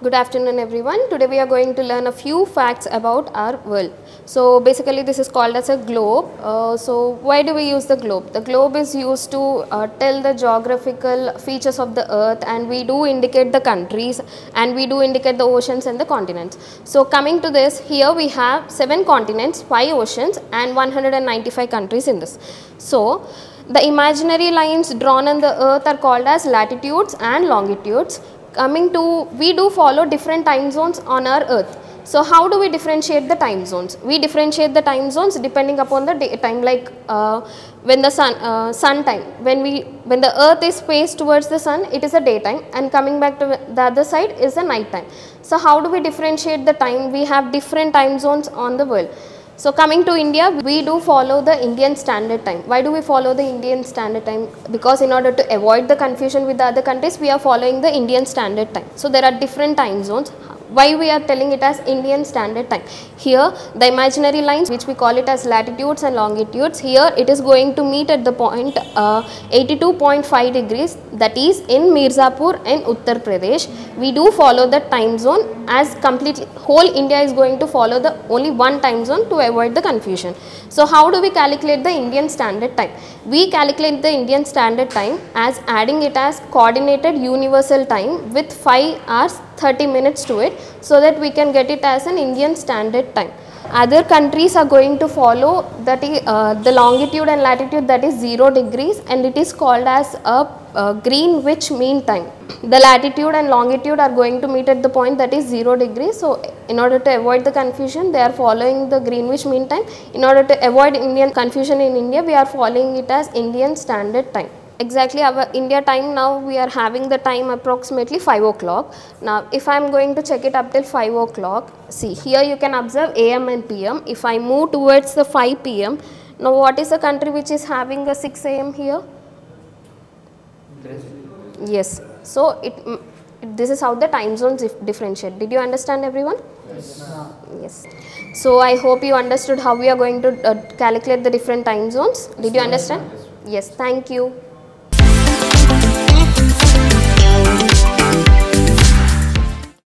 Good afternoon everyone. Today we are going to learn a few facts about our world. So basically this is called as a globe. So why do we use the globe? The globe is used to tell the geographical features of the earth, and we do indicate the countries and we do indicate the oceans and the continents. So coming to this, here we have 7 continents, 5 oceans and 195 countries in this. So the imaginary lines drawn on the earth are called as latitudes and longitudes. Coming to, we do follow different time zones on our earth. So how do we differentiate the time zones? We differentiate the time zones depending upon the day time, like when the sun time, when the earth is faced towards the sun, it is a daytime, and coming back to the other side is the night time. So how do we differentiate the time? We have different time zones on the world. So coming to India, we do follow the Indian standard time. Why do we follow the Indian standard time? Because in order to avoid the confusion with the other countries, we are following the Indian standard time. So there are different time zones. Why we are telling it as Indian standard time? Here the imaginary lines, which we call it as latitudes and longitudes, here it is going to meet at the point 82.5 degrees, that is in Mirzapur in Uttar Pradesh. We do follow the time zone as completely whole India is going to follow the only one time zone to avoid the confusion. So how do we calculate the Indian standard time? We calculate the Indian standard time as adding it as coordinated universal time with 5 hours 30 minutes to it, so that we can get it as an Indian standard time. Other countries are going to follow that the longitude and latitude, that is 0 degrees, and it is called as a Greenwich Mean Time. The latitude and longitude are going to meet at the point that is 0 degrees. So in order to avoid the confusion, they are following the Greenwich Mean Time. In order to avoid Indian confusion in India, we are following it as Indian standard time. Exactly our India time now, we are having the time approximately 5 o'clock. Now if I am going to check it up till 5 o'clock, see here you can observe AM and PM. If I move towards the 5 PM, now what is the country which is having a 6 AM here? Yes. So this is how the time zones differentiate. Did you understand everyone? Yes. So I hope you understood how we are going to calculate the different time zones. Did you understand? Yes. Thank you.